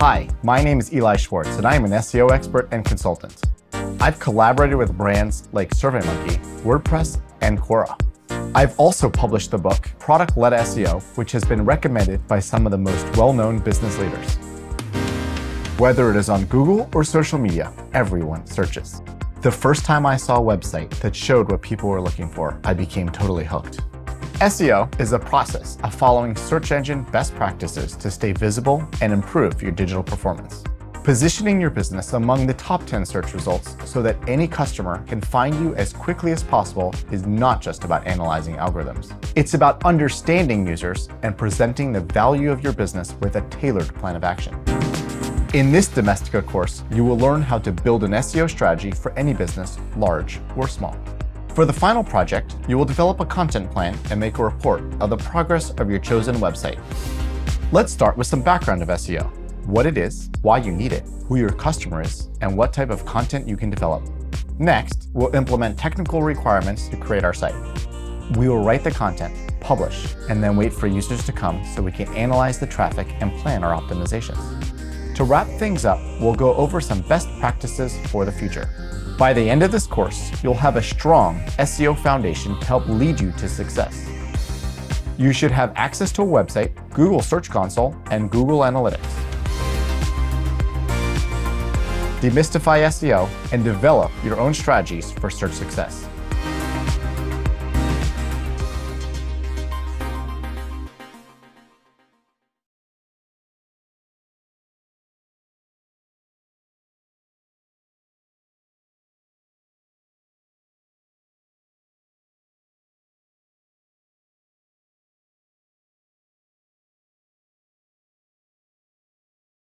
Hi, my name is Eli Schwartz, and I am an SEO expert and consultant. I've collaborated with brands like SurveyMonkey, WordPress, and Quora. I've also published the book, Product Led SEO, which has been recommended by some of the most well-known business leaders. Whether it is on Google or social media, everyone searches. The first time I saw a website that showed what people were looking for, I became totally hooked. SEO is a process of following search engine best practices to stay visible and improve your digital performance. Positioning your business among the top 10 search results so that any customer can find you as quickly as possible is not just about analyzing algorithms. It's about understanding users and presenting the value of your business with a tailored plan of action. In this Domestika course, you will learn how to build an SEO strategy for any business, large or small. For the final project, you will develop a content plan and make a report of the progress of your chosen website. Let's start with some background of SEO, what it is, why you need it, who your customer is, and what type of content you can develop. Next, we'll implement technical requirements to create our site. We will write the content, publish, and then wait for users to come so we can analyze the traffic and plan our optimizations. To wrap things up, we'll go over some best practices for the future. By the end of this course, you'll have a strong SEO foundation to help lead you to success. You should have access to a website, Google Search Console, and Google Analytics. Demystify SEO and develop your own strategies for search success.